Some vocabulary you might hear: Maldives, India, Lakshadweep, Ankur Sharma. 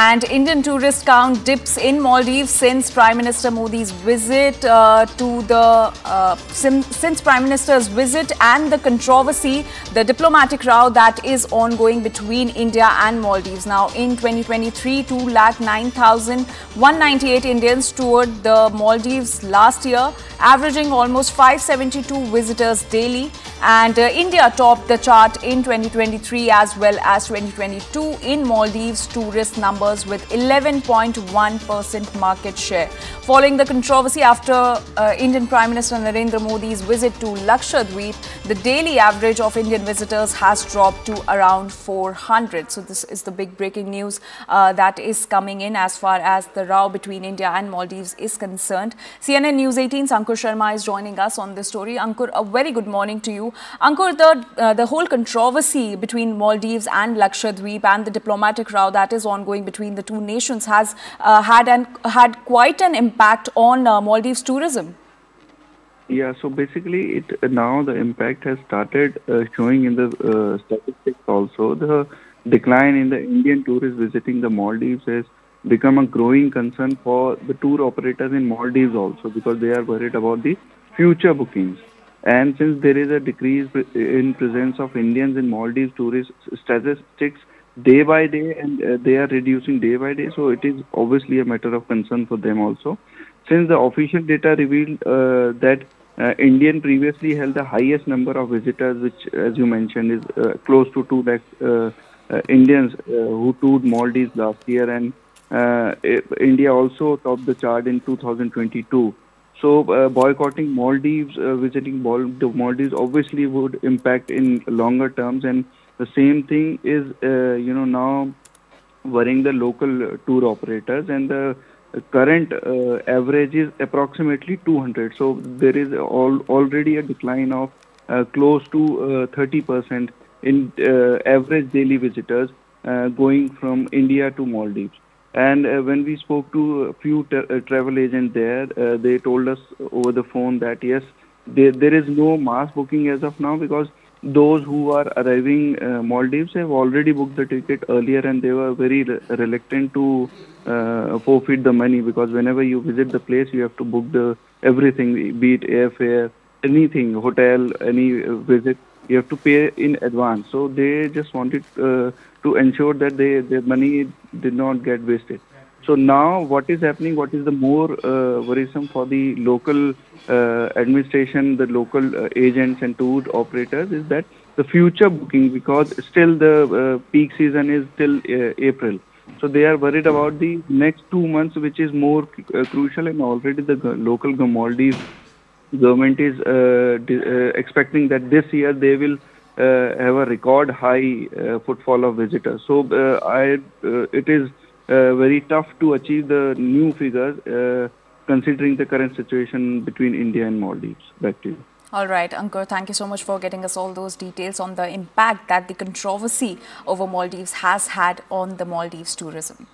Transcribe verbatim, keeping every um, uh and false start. And Indian tourist count dips in Maldives since Prime Minister Modi's visit uh, to the uh, since Prime Minister's visit and the controversy, the diplomatic row that is ongoing between India and Maldives. Now, in twenty twenty-three, two lakh nine thousand one hundred ninety-eight Indians toured the Maldives last year, averaging almost five hundred seventy-two visitors daily. And uh, India topped the chart in twenty twenty-three as well as twenty twenty-two in Maldives tourist numbers, with eleven point one percent market share. Following the controversy after uh, Indian Prime Minister Narendra Modi's visit to Lakshadweep, the daily average of Indian visitors has dropped to around four hundred. So this is the big breaking news uh, that is coming in as far as the row between India and Maldives is concerned. C N N News eighteen's Ankur Sharma is joining us on this story. Ankur, a very good morning to you. Ankur, the, uh, the whole controversy between Maldives and Lakshadweep and the diplomatic row that is ongoing between between the two nations has uh, had an had quite an impact on uh, Maldives tourism. Yeah, so basically, it now the impact has started uh, showing in the uh, statistics also. The decline in the Indian tourists visiting the Maldives has become a growing concern for the tour operators in Maldives also, because they are worried about the future bookings. And since there is a decrease in presence of Indians in Maldives tourist statistics day by day, and uh, they are reducing day by day, so it is obviously a matter of concern for them also. Since the official data revealed uh, that uh, Indian previously held the highest number of visitors, which as you mentioned is uh, close to two lakh uh, uh, Indians uh, who toured Maldives last year, and uh, India also topped the chart in two thousand twenty-two. So uh, boycotting Maldives, uh, visiting the Maldives obviously would impact in longer terms, and the same thing is, uh, you know, now worrying the local tour operators, and the current uh, average is approximately two hundred. So there is all, already a decline of uh, close to uh, thirty percent in uh, average daily visitors uh, going from India to Maldives. And uh, when we spoke to a few tra uh, travel agents there, uh, they told us over the phone that yes, they, there is no mass booking as of now, because those who are arriving uh, Maldives have already booked the ticket earlier, and they were very re reluctant to uh, forfeit the money, because whenever you visit the place, you have to book the everything, be it airfare, anything, hotel, any uh, visit, you have to pay in advance. So they just wanted uh, to ensure that they, their money did not get wasted. So now what is happening, what is the more uh, worrisome for the local uh, administration, the local uh, agents and tour operators, is that the future booking, because still the uh, peak season is till uh, April. So they are worried about the next two months, which is more uh, crucial, and already the local Maldives government is uh, uh, expecting that this year they will uh, have a record high uh, footfall of visitors. So uh, I, uh, it is Uh, very tough to achieve the new figures uh, considering the current situation between India and Maldives. Back to you. All right, Ankur, thank you so much for getting us all those details on the impact that the controversy over Maldives has had on the Maldives tourism.